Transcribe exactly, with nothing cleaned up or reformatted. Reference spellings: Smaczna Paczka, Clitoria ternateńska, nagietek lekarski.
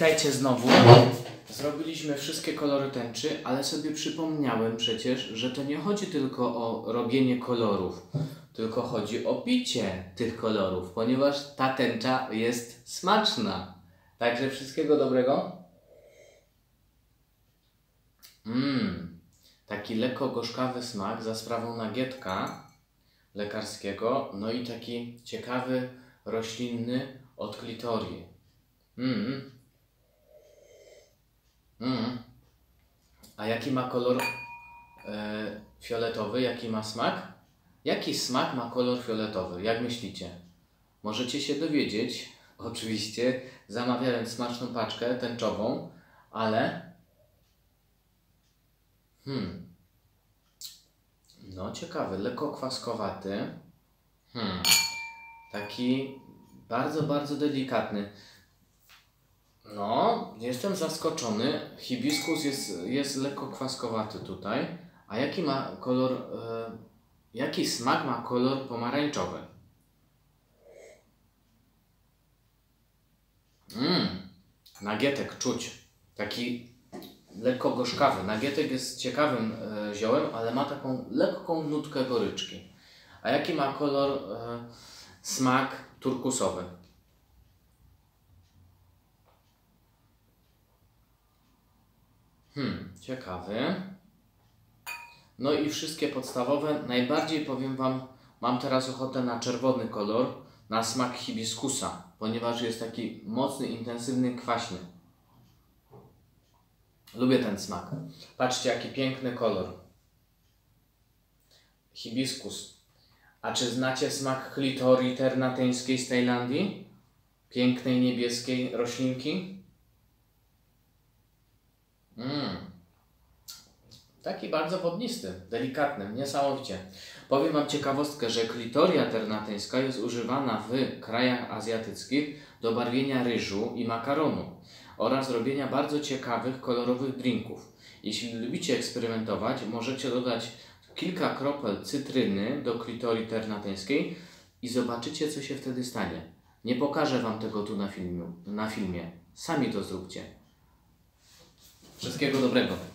witajcie znowu. Zrobiliśmy wszystkie kolory tęczy, ale sobie przypomniałem przecież, że to nie chodzi tylko o robienie kolorów, tylko chodzi o picie tych kolorów, ponieważ ta tęcza jest smaczna. Także wszystkiego dobrego. Mmm, taki lekko gorzkawy smak za sprawą nagietka lekarskiego, no i taki ciekawy, roślinny od klitorii. Mmm. Mmm. A jaki ma kolor yy, fioletowy? Jaki ma smak? Jaki smak ma kolor fioletowy? Jak myślicie? Możecie się dowiedzieć, oczywiście, zamawiając smaczną paczkę tęczową, ale... Hmm. No ciekawy, lekko kwaskowaty. Hmm. Taki bardzo, bardzo delikatny. No, jestem zaskoczony. Hibiskus jest, jest lekko kwaskowaty tutaj. A jaki ma kolor... Yy, jaki smak ma kolor pomarańczowy? Mmm, nagietek czuć. Taki lekko gorzkawy. Nagietek jest ciekawym yy, ziołem, ale ma taką lekką nutkę goryczki. A jaki ma kolor... Yy, smak turkusowy? Hmm, ciekawy. No i wszystkie podstawowe. Najbardziej, powiem wam, mam teraz ochotę na czerwony kolor, na smak hibiskusa, ponieważ jest taki mocny, intensywny, kwaśny. Lubię ten smak. Patrzcie, jaki piękny kolor. Hibiskus. A czy znacie smak klitorii ternateńskiej z Tajlandii? Pięknej, niebieskiej roślinki? Mmm. Taki bardzo wodnisty, delikatny, niesamowicie. Powiem wam ciekawostkę, że klitoria ternateńska jest używana w krajach azjatyckich do barwienia ryżu i makaronu oraz robienia bardzo ciekawych, kolorowych drinków. Jeśli lubicie eksperymentować, możecie dodać kilka kropel cytryny do klitorii ternateńskiej i zobaczycie, co się wtedy stanie. Nie pokażę wam tego tu na filmie. Na filmie. Sami to zróbcie. Wszystkiego dobrego.